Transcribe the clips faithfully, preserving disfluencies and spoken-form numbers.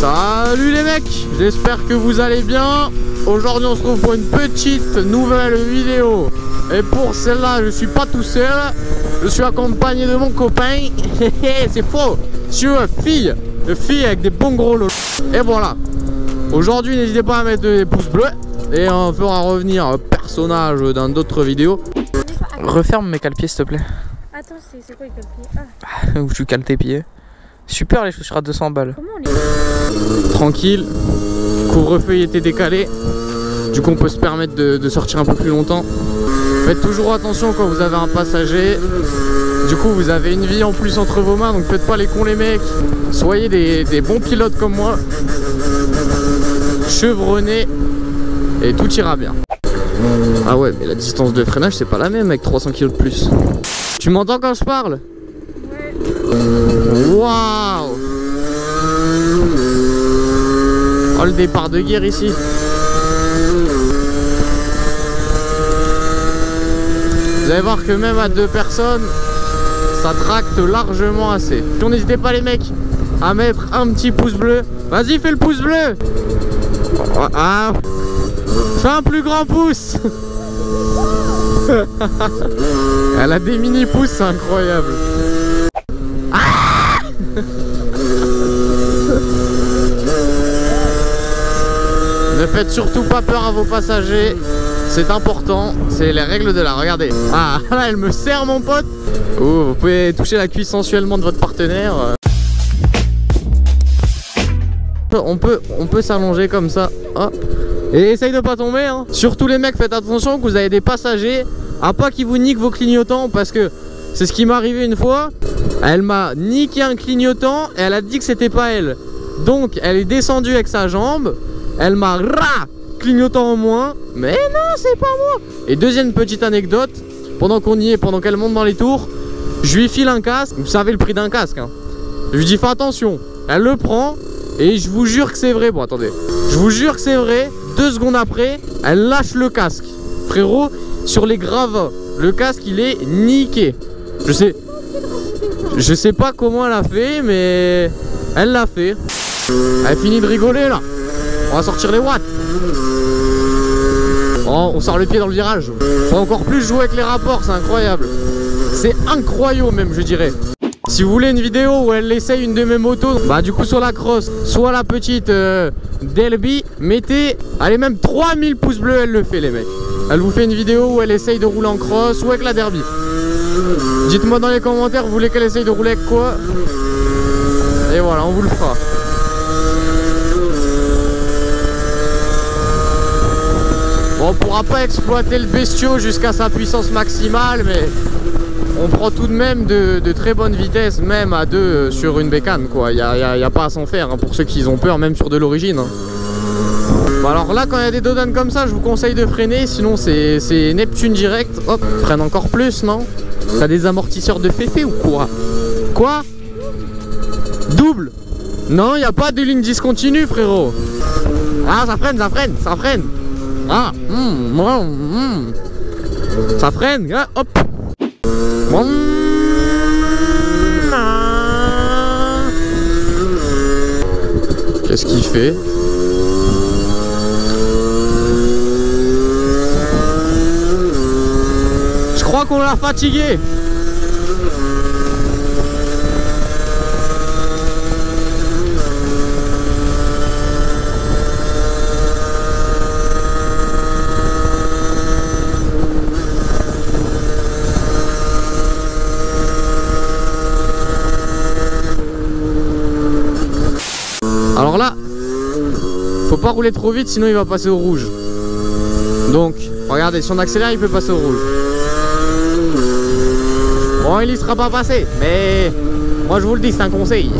Salut les mecs, j'espère que vous allez bien. Aujourd'hui on se retrouve pour une petite nouvelle vidéo. Et pour celle-là je suis pas tout seul, je suis accompagné de mon copain. C'est faux, je suis une fille, une fille avec des bons gros lolos. Et voilà, aujourd'hui n'hésitez pas à mettre des pouces bleus. Et on fera revenir un personnage dans d'autres vidéos. Referme mes cale-pieds s'il te plaît. Attends, c'est quoi les cale-pieds? Ah. Où tu cales tes pieds. Super les chaussures à deux cents balles. Comment on les... Tranquille, couvre-feu était décalé. Du coup on peut se permettre de, de sortir un peu plus longtemps. Faites toujours attention quand vous avez un passager. Du coup vous avez une vie en plus entre vos mains. Donc faites pas les cons les mecs. Soyez des, des bons pilotes comme moi. Chevronnés. Et tout ira bien. Ah ouais mais la distance de freinage c'est pas la même avec trois cents kilos de plus. Tu m'entends quand je parle? Waouh! Oh le départ de guerre ici. Vous allez voir que même à deux personnes, ça tracte largement assez. Donc n'hésitez pas les mecs à mettre un petit pouce bleu. Vas-y fais le pouce bleu. Ah, fais un plus grand pouce. Elle a des mini pouces, c'est incroyable. Ne faites surtout pas peur à vos passagers, c'est important, c'est les règles de la. Regardez, ah là elle me serre mon pote. Oh, vous pouvez toucher la cuisse sensuellement de votre partenaire. On peut, on peut s'allonger comme ça. Hop. Et essaye de pas tomber hein. Surtout les mecs, faites attention que vous avez des passagers, à pas qu'ils vous niquent vos clignotants parce que c'est ce qui m'est arrivé une fois. Elle m'a niqué un clignotant et elle a dit que c'était pas elle. Donc elle est descendue avec sa jambe. Elle m'a ra clignotant au moins. Mais non c'est pas moi. Et deuxième petite anecdote, pendant qu'on y est, pendant qu'elle monte dans les tours, je lui file un casque. Vous savez le prix d'un casque hein. Je lui dis fais attention. Elle le prend et je vous jure que c'est vrai. Bon attendez, je vous jure que c'est vrai. Deux secondes après elle lâche le casque. Frérot, sur les gravats, le casque il est niqué. Je sais Je sais pas comment elle a fait, mais elle l'a fait. Elle finit de rigoler là. On va sortir les watts. Oh, on sort le pied dans le virage. Faut encore plus jouer avec les rapports, c'est incroyable. C'est incroyable même, je dirais. Si vous voulez une vidéo où elle essaye une de mes motos, bah du coup soit la cross, soit la petite euh, Derbi, mettez, allez même trois mille pouces bleus, elle le fait les mecs. Elle vous fait une vidéo où elle essaye de rouler en cross ou avec la Derbi. Dites-moi dans les commentaires, vous voulez qu'elle essaye de rouler avec quoi? Et voilà, on vous le fera. Bon, on pourra pas exploiter le bestiau jusqu'à sa puissance maximale, mais on prend tout de même de, de très bonnes vitesses, même à deux sur une bécane, quoi. Il n'y a, a, a pas à s'en faire, hein, pour ceux qui ont peur, même sur de l'origine. Hein. Bah alors là, quand il y a des dodanes comme ça, je vous conseille de freiner, sinon c'est Neptune direct. Hop, freine encore plus, non? T'as des amortisseurs de féfé ou quoi? Quoi? Double? Non, il n'y a pas de ligne discontinue, frérot. Ah, ça freine, ça freine, ça freine. Ah, mm, mm, mm. Ça freine, hein, hop. Bon. Qu'est-ce qu'il fait? Je crois qu'on l'a fatigué. Alors là, faut pas rouler trop vite sinon il va passer au rouge. Donc, regardez, si on accélère, il peut passer au rouge. Bon, il y sera pas passé, mais moi je vous le dis, c'est un conseil.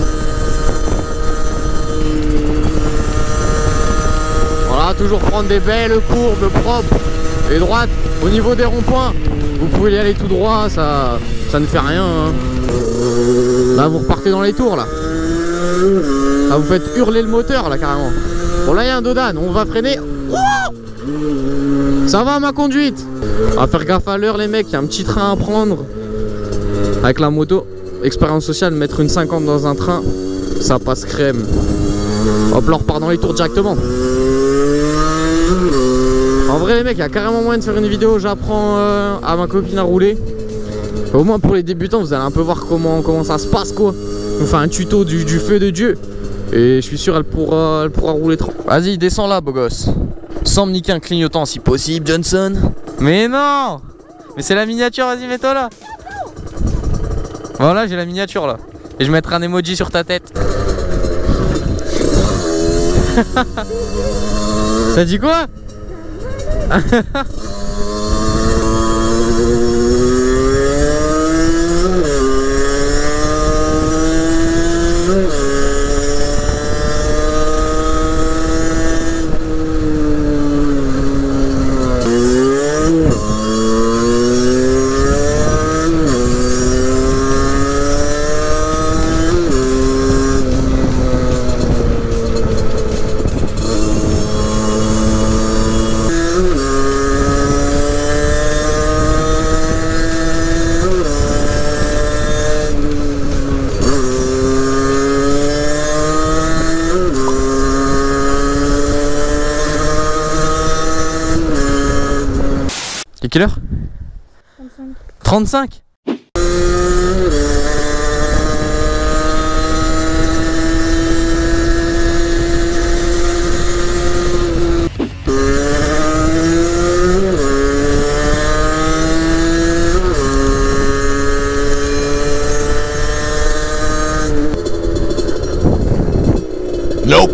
Voilà, toujours prendre des belles courbes propres et droites. Au niveau des ronds-points, vous pouvez y aller tout droit, ça, ça ne fait rien. Hein. Là, vous repartez dans les tours, là. Là, vous faites hurler le moteur, là, carrément. Bon, là, il y a un dodane, on va freiner. Oh, ça va, ma conduite. À faire gaffe à l'heure, les mecs, il y a un petit train à prendre. Avec la moto, expérience sociale, mettre une cinquante dans un train, ça passe crème. Hop là, on repart dans les tours directement. En vrai les mecs, il y a carrément moyen de faire une vidéo, j'apprends euh, à ma copine à rouler. Au moins pour les débutants, vous allez un peu voir comment, comment ça se passe quoi. On fait un tuto du, du feu de Dieu. Et je suis sûr elle pourra, elle pourra rouler trop. Vas-y, descends là beau gosse. Sans me niquer un clignotant si possible, Johnson. Mais non, mais c'est la miniature, vas-y mets-toi là. Voilà, j'ai la miniature là. Et je mettrai un emoji sur ta tête. Ça dit quoi? Quelle heure? Trente-cinq. Nope.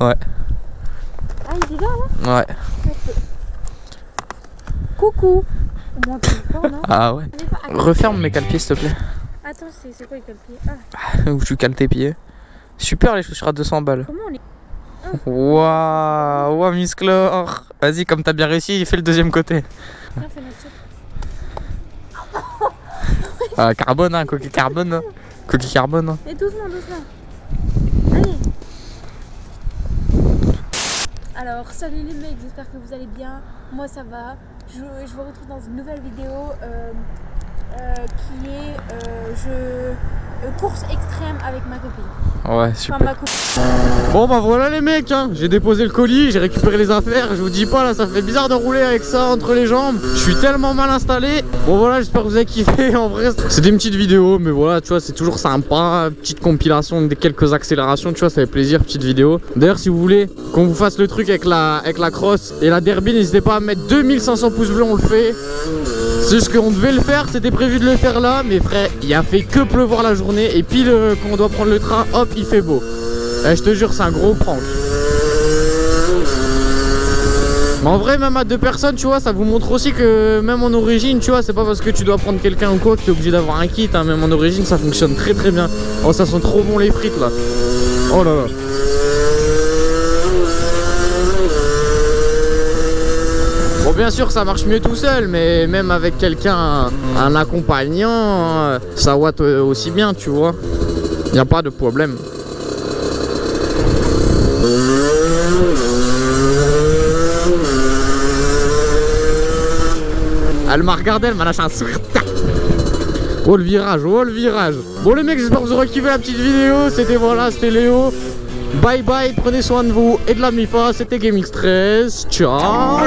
Ouais. Ah, il est là, là? Ouais. Coucou. Ah ouais. Referme mes cale-pieds s'il te plaît. Attends, c'est quoi les cale-pieds? Ah. Où tu cales tes pieds. Super les chaussures à deux cents balles. Comment on les... Waouh, waouh musclor. Vas-y, comme t'as bien réussi, fais le deuxième côté. Ah, carbone, hein, coquille carbone. Coquille carbone. Et doucement, doucement. Alors salut les mecs, j'espère que vous allez bien, moi ça va, je, je vous retrouve dans une nouvelle vidéo euh, euh, qui est euh, je, euh, course extrême avec ma copine. Ouais super enfin, ma copine. Bon bah voilà les mecs, hein. J'ai déposé le colis, j'ai récupéré les affaires, je vous dis pas là ça fait bizarre de rouler avec ça entre les jambes, je suis tellement mal installé. Bon voilà, j'espère que vous avez kiffé, en vrai c'est des petites vidéos mais voilà tu vois c'est toujours sympa, petite compilation des quelques accélérations tu vois ça fait plaisir, petite vidéo. D'ailleurs si vous voulez qu'on vous fasse le truc avec la, avec la crosse et la derby, n'hésitez pas à mettre deux mille cinq cents pouces bleus, on le fait. C'est juste qu'on devait le faire, c'était prévu de le faire là mais frère il a fait que pleuvoir la journée et pile euh, quand on doit prendre le train hop il fait beau. Eh, je te jure c'est un gros prank. Mais en vrai même à deux personnes tu vois ça vous montre aussi que même en origine tu vois c'est pas parce que tu dois prendre quelqu'un ou quoi que t'es obligé d'avoir un kit hein. Même en origine ça fonctionne très très bien. Oh ça sent trop bon les frites là. Oh là là. Bon bien sûr ça marche mieux tout seul mais même avec quelqu'un, un accompagnant, ça watt aussi bien tu vois. Y a pas de problème. Elle m'a regardé, elle m'a lâché un sourire. Oh le virage, oh le virage. Bon les mecs, j'espère que vous aurez kiffé la petite vidéo. C'était voilà, c'était Léo. Bye bye, prenez soin de vous et de la Mifa. C'était GameX treize. Ciao.